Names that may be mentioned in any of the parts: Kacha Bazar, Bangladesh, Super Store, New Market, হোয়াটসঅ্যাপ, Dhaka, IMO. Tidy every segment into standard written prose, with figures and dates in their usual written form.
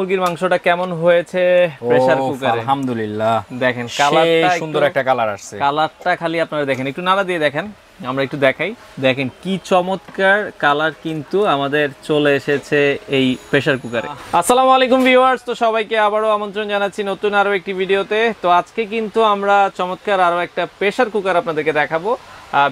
মুরগির মাংসটা কেমন হয়েছে প্রেসার কুকারে? আলহামদুলিল্লাহ, দেখেন কালারটা সুন্দর একটা কালার আসছে। কালারটা খালি আপনারা দেখেন, একটু নাড়া দিয়ে দেখেন, আমরা একটু দেখাই, দেখেন কি চমৎকার কালার কিন্তু আমাদের চলে এসেছে এই প্রেসার কুকারে। আসসালামু আলাইকুম ভিউয়ার্স, তো সবাইকে আবারও আমন্ত্রণ জানাচ্ছি নতুন আরও একটি ভিডিওতে। তো আজকে কিন্তু আমরা চমৎকার আরও একটা প্রেসার কুকার আপনাদেরকে দেখাবো,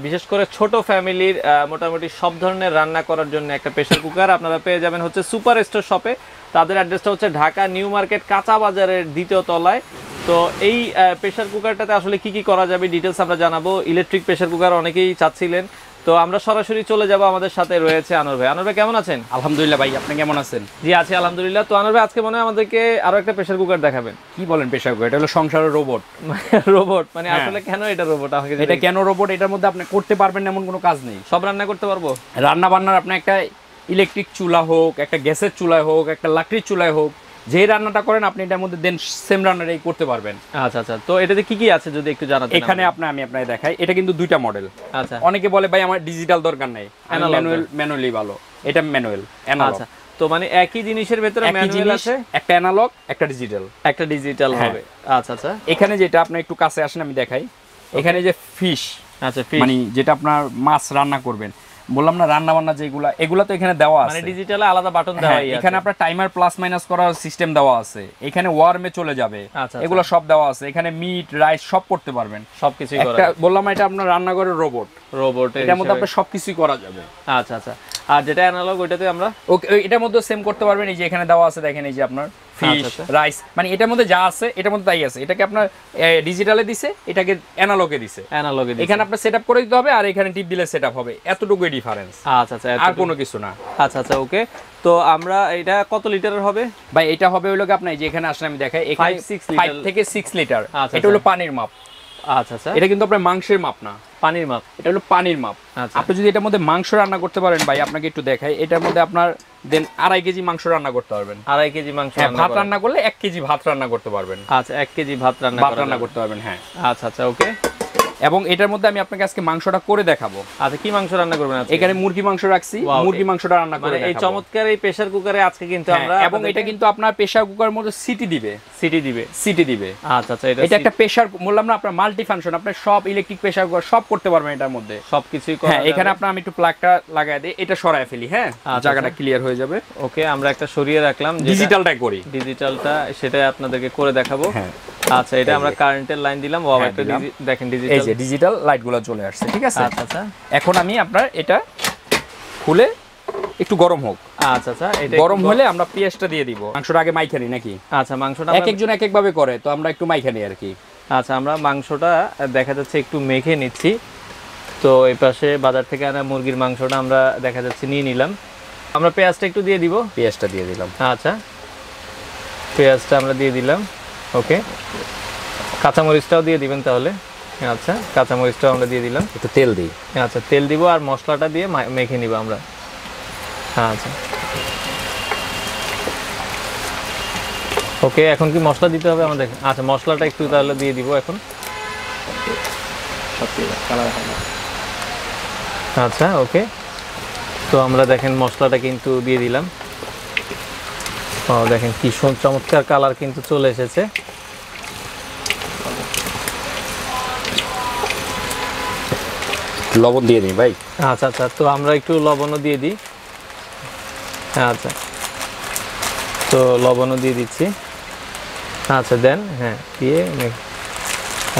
বিশেষ করে ছোট ফ্যামিলির মোটামুটি সব ধরনের রান্না করার জন্য একটা প্রেসার কুকার আপনারা পেয়ে যাবেন হচ্ছে সুপার স্টোর শপে। তাদের অ্যাড্রেসটা হচ্ছে ঢাকা নিউ মার্কেট কাঁচা বাজারের 2য় তলায়। তো এই প্রেসার কুকারটাতে আসলে কি করা যাবে ডিটেলস আমরা জানাবো। ইলেকট্রিক প্রেসার কুকার অনেকেই চাচ্ছিলেন, তো আমরা সরাসরি চলে যাব, আমাদের সাথে রয়েছে আনোর ভাই। আনোর ভাই কেমন আছেন? আলহামদুলিল্লাহ ভাই, আপনি কেমন আছেন? জি আছি আলহামদুলিল্লাহ। তো আনোর ভাই আজকে মনে হয় আমাদেরকে আরো একটা প্রেসার কুকার দেখাবেন। কি বলেন প্রেসার কুকার? এটা হলো সংসারের রোবট। রোবট মানে আসলে কেন এটা রোবট? এটা কেন রোবট? এটার মধ্যে আপনি করতে পারবেন এমন কোনো কাজ নেই, সব রান্না করতে পারবো। রান্না বান্নার আপনি একটা ইলেকট্রিক চুলা হোক, একটা গ্যাসের চুলায় হোক, একটা লাকড়ির চুলায় হোক, যে রান্নাটা করেন আপনি এটার মধ্যে দেন সেম রান্নাটাই করতে পারবেন। আচ্ছা আচ্ছা, তো এটাতে কি কি আছে যদি একটু জানাতেন? এখানে আমি আপনাকে দেখাই। এটা কিন্তু দুইটা মডেল। আচ্ছা, অনেকে বলে ভাই আমার ডিজিটাল দরকার নাই, ম্যানুয়ালি ভালো। এটা ম্যানুয়াল। আচ্ছা, তো মানে একই জিনিসের ভেতরে ম্যানুয়াল আছে, একটা অ্যানালগ একটা ডিজিটাল, একটা ডিজিটাল হবে। আচ্ছা আচ্ছা, এখানে যেটা আপনি একটু কাছে আসেন আমি দেখাই, এখানে যে ফিশ, আচ্ছা ফিশ মানে যেটা আপনার মাছ রান্না করবেন, বললাম না রান্না বান্না যেগুলা, এগুলা তো এখানে দেওয়া আছে, মানে ডিজিটালে আলাদা বাটন দেওয়া আছে। এখানে আপনার টাইমার প্লাস মাইনাস করার সিস্টেম দেওয়া আছে, এখানে ওয়ার্মে চলে যাবে, এগুলা সব দেওয়া আছে। এখানে মিট রাইস সব করতে পারবেন, সবকিছুই করা যাবে। বললাম এটা আপনার রান্নাঘরের রোবট, রোবট এটার মধ্যে আপনি সবকিছুই করা যাবে। আচ্ছা আচ্ছা, আর যেটা অ্যানালগ ওইটাতে আমরা ওকে এটার মধ্যে সেম করতে পারবেন। এই যে এখানে দেওয়া আছে দেখেন, এই যে আপনার ফিশ রাইস মানে এটার মধ্যে যা আছে এটার মধ্যে তাই আছে। এটাকে আপনার ডিজিটালে দিছে, এটাকে অ্যানালগে দিছে, অ্যানালগে দিছে। এখানে আপনি সেটআপ করে দিতে হবে, আর এখানে টিপ দিলে সেটআপ হবে, এতটুকুই ডিফারেন্স। আচ্ছা আচ্ছা, আর কোনো কিছু না। আচ্ছা আচ্ছা ওকে, তো আমরা এটা কত লিটারের হবে ভাই? এটা হবে হলো কি আপনার যে এখানে আসলে আমি দেখাই, এখানে 5 থেকে 6 লিটার। এটা হলো পানির মাপ। আচ্ছা আচ্ছা, এটা কিন্তু আপনার মাংসের মাপ না, পানির মাপ। এটা হলো পানির মাপ। আপনি যদি এটার মধ্যে মাংস রান্না করতে পারেন ভাই, আপনাকে একটু দেখাই, এটার মধ্যে আপনার দেন 2.5 কেজি মাংস রান্না করতে পারবেন। 2.5 কেজি মাংস ভাত রান্না করলে 1 কেজি ভাত রান্না করতে পারবেন। আচ্ছা, 1 কেজি ভাত রান্না করতে পারবেন। হ্যাঁ আচ্ছা আচ্ছা ওকে, এবং এটার মধ্যে আমি আপনাকে আজকে মাংসটা করে দেখাবো। আচ্ছা, কি মাংস রান্না করবেন আজকে? এখানে মুরগি মাংস রাখছি, মুরগি মাংসটা রান্না করে দেখাবো এই চমৎকার এই প্রেসার কুকারে আজকে কিন্তু আমরা। এবং এটা কিন্তু আপনার প্রেসার কুকারের মধ্যে সিটি দিবে, সিটি দিবে, সিটি দিবে। আচ্ছা আচ্ছা, এটা একটা প্রেসার, বললাম না আপনার মাল্টি ফাংশন, আপনি সব ইলেকট্রিক প্রেসার কুকার সব করতে পারবেন এটার মধ্যে, সবকিছুই করা। হ্যাঁ, এখানে আপনি, আমি একটু প্লাগটা লাগায় দেই, এটা সরায় ফেলি। হ্যাঁ, জায়গাটা ক্লিয়ার হয়ে যাবে। ওকে, আমরা একটা সরিয়ে রাখলাম, ডিজিটালটা করি, ডিজিটালটা সেটা আপনাদেরকে করে দেখাবো। হ্যাঁ আচ্ছা, এটা আমরা কারেন্টের লাইন দিলাম। ওয়াও, এটা দেখেন ডিজিটাল, এই যে ডিজিটাল লাইটগুলো চলে আসছে। ঠিক আছে, আচ্ছা আচ্ছা, এখন আমি আপনার এটা খুলে একটু গরম হোক। আচ্ছা আচ্ছা, এটা গরম হলে আমরা পেঁয়াজটা দিয়ে দিব। মাংসটা আগে মাইখানি নাকি? আচ্ছা, মাংসটা এক একজন এক এক ভাবে করে, তো আমরা একটু মাইখানি আর কি। আচ্ছা, আমরা মাংসটা দেখা যাচ্ছে একটু মেখে নিচ্ছি। তো এই পাশে বাজার থেকে আনা মুরগির মাংসটা আমরা দেখা যাচ্ছে নিয়ে নিলাম, আমরা পেঁয়াজটা একটু দিয়ে দিব। পেঁয়াজটা দিয়ে দিলাম। আচ্ছা, পেঁয়াজটা আমরা দিয়ে দিলাম। ওকে, কাঁচামরিচটাও দিয়ে দিবেন তাহলে। আচ্ছা, কাঁচামরিচটাও আমরা দিয়ে দিলাম। একটু তেল দিই। আচ্ছা, তেল দিব, আর মশলাটা দিয়ে মেখে নিব আমরা। আচ্ছা ওকে, এখন কি মশলা দিতে হবে আমাদের? আচ্ছা, মশলাটা একটু তাহলে দিয়ে দিব এখন। আচ্ছা ওকে, তো আমরা দেখেন মশলাটা কিন্তু দিয়ে দিলাম। ও দেখেন কি চমৎকার কালার কিন্তু চলে এসেছে। লবণ দিয়ে দিই ভাই। আচ্ছা আচ্ছা, তো আমরা একটু লবণও দিয়ে দিই। আচ্ছা, তো লবণও দিয়ে দিচ্ছি। আচ্ছা দেন, হ্যাঁ দিয়ে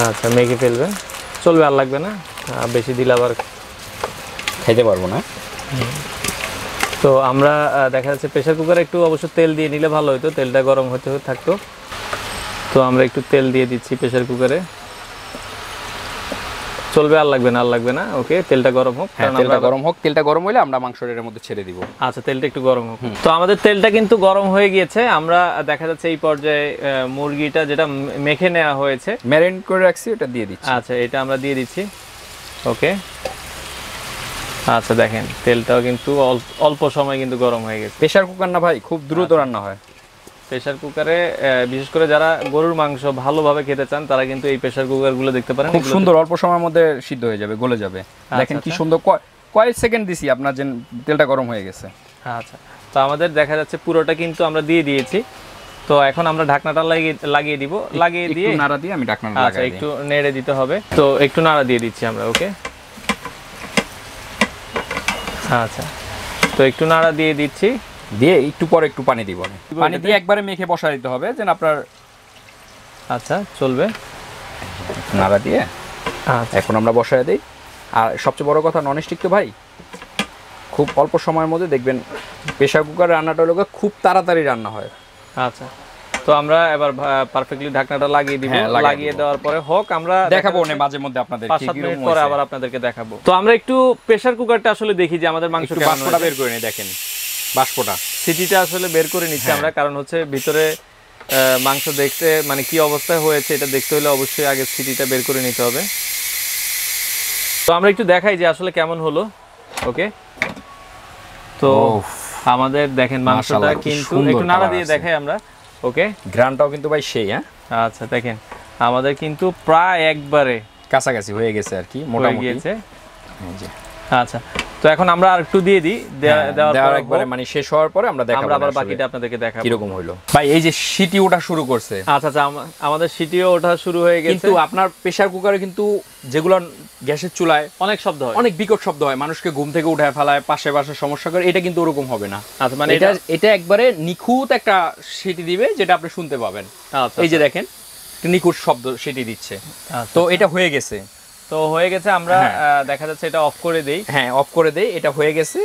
আচ্ছা মেখে ফেলবেন, চলবে, আর লাগবে না, বেশি দিলে আবার খাইতে পারবো না। তো আমরা দেখা যাচ্ছে প্রেসার কুকারে একটু অবশ্য তেল দিয়ে নিলে ভালো হতো, তেলটা গরম হতে হতে থাকতো। তো আমরা একটু তেল দিয়ে দিচ্ছি প্রেসার কুকারে, চলবে, আর লাগবে না, আর লাগবে না। ওকে, তেলটা গরম হোক। হ্যাঁ, তেলটা গরম হোক। তেলটা গরম হলে আমরা মাংসটা এর মধ্যে ছেড়ে দিব। আচ্ছা, তেলটা একটু গরম হোক। তো আমাদের তেলটা কিন্তু গরম হয়ে গিয়েছে। আমরা দেখা যাচ্ছে এই পর্যায়ে মুরগিটা যেটা মেখে নেওয়া হয়েছে, ম্যারিনেট করে রাখছি, ওটা দিয়ে দিচ্ছি। আচ্ছা, এটা আমরা দিয়ে দিচ্ছি। ওকে, আচ্ছা দেখেন তেলটাও কিন্তু অল্প সময় কিন্তু গরম হয়ে গেছে। প্রেসার কুকার না ভাই, খুব দ্রুত রান্না হয়। প্রেসার কুকারে বিশেষ করে যারা গরুর মাংস ভালোভাবে খেতে চান তারা কিন্তু এই প্রেসার কুকারগুলো দেখতে পারেন, খুব সুন্দর অল্প সময়ের মধ্যে সিদ্ধ হয়ে যাবে, গলে যাবে। দেখেন কি সুন্দর, কয়েক সেকেন্ড দিছি আপনার, যে তেলটা গরম হয়ে গেছে। আচ্ছা, তো আমাদের দেখা যাচ্ছে পুরোটা কিন্তু আমরা দিয়ে দিয়েছি। তো এখন আমরা ঢাকনাটা লাগিয়ে দিব, লাগিয়ে দিয়ে একটু নাড়া দিয়ে আমি ঢাকনাটা লাগাই, আচ্ছা একটু নেড়ে দিতে হবে, তো একটু নাড়া দিয়ে দিচ্ছি আমরা। ওকে আচ্ছা, তো একটু নাড়া দিয়ে দিচ্ছি, দিয়ে একটু পরে একটু পানি দিব, পানি দিয়ে একবারে মেখে বসায় দিতে হবে যেন আপনার আচ্ছা চলবে, নাড়া দিয়ে এখন আমরা বসায় দিই। আর সবচেয়ে বড় কথা ননস্টিক তো ভাই খুব অল্প সময়ের মধ্যে দেখবেন, প্রেসার কুকার রান্নাটা হলো খুব তাড়াতাড়ি রান্না হয়। আচ্ছা, তো আমরা এবার পারফেক্টলি ঢাকনাটা লাগিয়ে দিব, লাগিয়ে দেওয়ার পরে হোক আমরা দেখাবো না মাঝে মধ্যে আপনাদের কি রকম পরে আবার আপনাদেরকে দেখাবো। তো আমরা একটু প্রেসার কুকারটা আসলে দেখি যে আমাদের মাংস একটু বাষ্পটা বের করে নিই, দেখেন বাষ্পটা সিটিটা আসলে বের করে নিচ্ছে আমরা, কারণ হচ্ছে ভিতরে মাংস দেখতে মানে কি অবস্থা হয়েছে এটা দেখতে হলে অবশ্যই আগে সিটিটা বের করে নিতে হবে। তো আমরা একটু দেখাই যে আসলে কেমন হলো। ওকে, তো আমাদের দেখেন মাংসটা কিন্তু একটু নাড়া দিয়ে দেখাই আমরা। ওকে, গ্রানটাও কিন্তু ভাই সেই, হ্যাঁ আচ্ছা দেখেন আমাদের কিন্তু প্রায় একবারে কাছাকাছি হয়ে গেছে আর কি, মোটামুটি গিয়েছে। আচ্ছা, তো এখন আমরা আর একটু দিয়ে দিই, দেওয়ার একবারে মানে শেষ হওয়ার পরে আমরা দেখাবো, আমরা আবার বাকিটা আপনাদেরকে দেখাবো কি রকম হলো। ভাই এই যে সিটি ওঠা শুরু করছে, আচ্ছা আচ্ছা আমাদের সিটিও ওঠা শুরু হয়ে গেছে, কিন্তু আপনার প্রেসার কুকারে কিন্তু যেগুলো গ্যাসের চুলায় অনেক শব্দ হয়, অনেক বিকট শব্দ হয়, মানুষকে ঘুম থেকে উঠায় ফেলায়, পাশে পাশে সমস্যা করে, এটা কিন্তু ওরকম হবে না। আচ্ছা, মানে এটা একবারে নিখুঁত একটা সিটি দিবে যেটা আপনি শুনতে পাবেন। এই যে দেখেন নিখুঁত শব্দ সিটি দিচ্ছে, তো এটা হয়ে গেছে, তো হয়ে গেছে। আমরা দেখা যাচ্ছে এটা অফ করে দেই, হ্যাঁ অফ করে দেই, এটা হয়ে গেছে।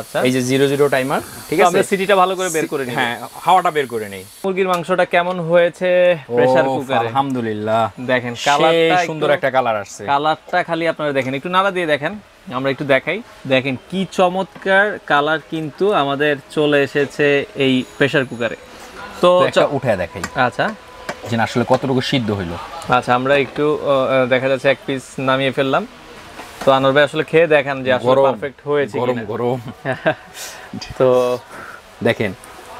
আচ্ছা, এই যে 00 টাইমার, ঠিক আছে আমরা সিটিটা ভালো করে বের করে নিই, হ্যাঁ হাওয়াটা বের করে নেই। মুরগির মাংসটা কেমন হয়েছে প্রেসার কুকারে? আলহামদুলিল্লাহ, দেখেন কালারটা সুন্দর একটা কালার আসছে, কালারটা খালি আপনারা দেখেন, একটু নাড়া দিয়ে দেখেন, আমরা একটু দেখাই, দেখেন কি চমৎকার কালার কিন্তু আমাদের চলে এসেছে এই প্রেসার কুকারে। তো উঠায় দেখাই, আচ্ছা যেন আসলে কতটুকু সিদ্ধ হইলো। আচ্ছা, আমরা একটু দেখা যাচ্ছে এক পিস নামিয়ে ফেললাম, তো আনোয়ার ভাই আসলে খেয়ে দেখেন যে আসলে পারফেক্ট হয়েছে কিনা। গরম গরম তো দেখেন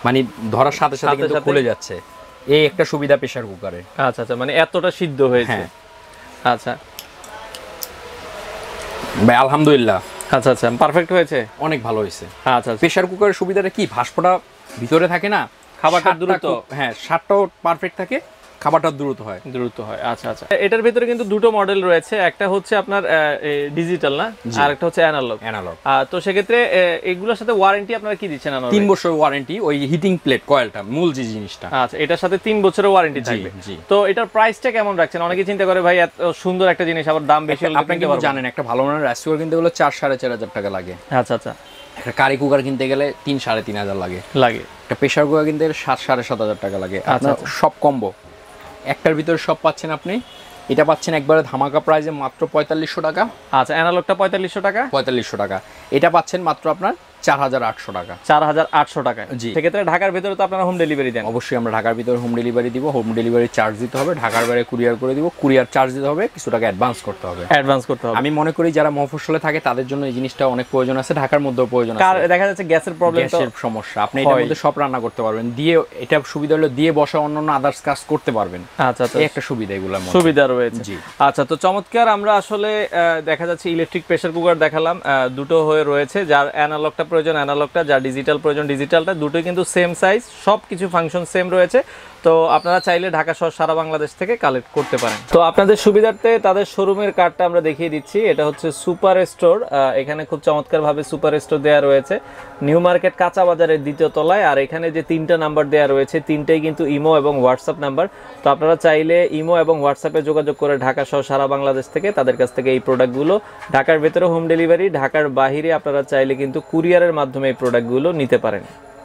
মানে ধরার সাথে সাথে কিন্তু খুলে যাচ্ছে, এই একটা সুবিধা প্রেসার কুকারে। আচ্ছা আচ্ছা, মানে এতটা সিদ্ধ হয়েছে। আচ্ছা ভাই আলহামদুলিল্লাহ, আচ্ছা আচ্ছা পারফেক্ট হয়েছে, অনেক ভালো হয়েছে। আচ্ছা, প্রেসার কুকারের সুবিধাটা কি, ভাস্পটা ভিতরে থাকে না, খাবারটা দ্রুত, হ্যাঁ স্বাদটাও পারফেক্ট থাকে, খাবারটা দ্রুত হয়, দ্রুত হয়। আচ্ছা আচ্ছা, এটার ভিতরে কিন্তু দুটো মডেল রয়েছে, একটা হচ্ছে আপনার ডিজিটাল না, আর একটা হচ্ছে অ্যানালগ। অ্যানালগ, তো সেক্ষেত্রে এগুলোর সাথে ওয়ারেন্টি আপনারা কি দিচ্ছেন? 3 বছর ওয়ারেন্টি, ওই হিটিং প্লেট কয়েলটা মূল যে জিনিসটা, আচ্ছা এটার সাথে 3 বছরের ওয়ারেন্টি থাকবে। তো এটার প্রাইসটা কেমন রাখছেন? অনেকে চিন্তা করে ভাই এত সুন্দর একটা জিনিস আবার দাম বেশি হলে, আপনি কিন্তু জানেন একটা ভালো মানের রাইস কুকার কিনতে গেলে 4-4.5 হাজার টাকা লাগে। আচ্ছা আচ্ছা, একটা কারি কুকার কিনতে গেলে 3-3.5 হাজার লাগে, একটা প্রেসার কুকার কিনতে গেলে 7-7.5 হাজার টাকা লাগে। আচ্ছা, সব কম্বো একটার ভিতরে সব পাচ্ছেন আপনি, এটা পাচ্ছেন একবারে ধামাকা প্রাইসে মাত্র 4500 টাকা। আচ্ছা, অ্যানালগটা 4500 টাকা, 4500 টাকা এটা পাচ্ছেন মাত্র আপনার 4800 টাকা, 4800 টাকা। জি, সেক্ষেত্রে ঢাকার ভিতরে তো আপনারা হোম ডেলিভারি দেন? অবশ্যই আমরা ঢাকার ভিতরে হোম ডেলিভারি দিব, হোম ডেলিভারি চার্জ দিতে হবে, ঢাকার বাইরে কুরিয়ার করে দিব, কুরিয়ার চার্জ দিতে হবে, কিছু টাকা অ্যাডভান্স করতে হবে, অ্যাডভান্স করতে হবে। আমি মনে করি যারা মফস্বলে থাকে তাদের জন্য এই জিনিসটা অনেক প্রয়োজন আছে, ঢাকার মধ্যেও প্রয়োজন আছে। আর দেখা যাচ্ছে গ্যাসের প্রবলেম, গ্যাসের সমস্যা, আপনি এটার মধ্যে সব রান্না করতে পারবেন, দিয়ে এটা সুবিধা হলো দিয়ে বসে অন্যান্য আদার্স কাজ করতে পারবেন। আচ্ছা আচ্ছা, একটা সুবিধা, এগুলা সুবিধা রয়েছে। জি আচ্ছা, তো চমৎকার। আমরা আসলে দেখা যাচ্ছে ইলেকট্রিক প্রেসার কুকার দেখালাম, দুটো হয়ে রয়েছে, যার অ্যানালগটা প্রয়োজন অ্যানালগটা, যা ডিজিটাল প্রয়োজন ডিজিটালটা, দুটোই কিন্তু সেম সাইজ, সব কিছু ফাংশন সেম রয়েছে। তো আপনারা চাইলে ঢাকা সহ সারা বাংলাদেশ থেকে কালেক্ট করতে পারেন। তো আপনাদের সুবিধার্থে তাদের শোরুমের কার্ডটা আমরা দেখিয়ে দিচ্ছি, এটা হচ্ছে সুপার স্টোর, এখানে খুব চমৎকারভাবে সুপার স্টোর দেওয়া রয়েছে, নিউ মার্কেট কাঁচা বাজারের 2য় তলায়। আর এখানে যে 3টা নাম্বার দেওয়া রয়েছে, 3টাই কিন্তু ইমো এবং হোয়াটসঅ্যাপ নাম্বার, তো আপনারা চাইলে ইমো এবং হোয়াটসঅ্যাপে যোগাযোগ করে ঢাকা সহ সারা বাংলাদেশ থেকে তাদের কাছ থেকে এই প্রোডাক্টগুলো, ঢাকার ভেতরে হোম ডেলিভারি, ঢাকার বাহিরে আপনারা চাইলে কিন্তু কুরিয়ারের মাধ্যমে এই প্রোডাক্টগুলো নিতে পারেন।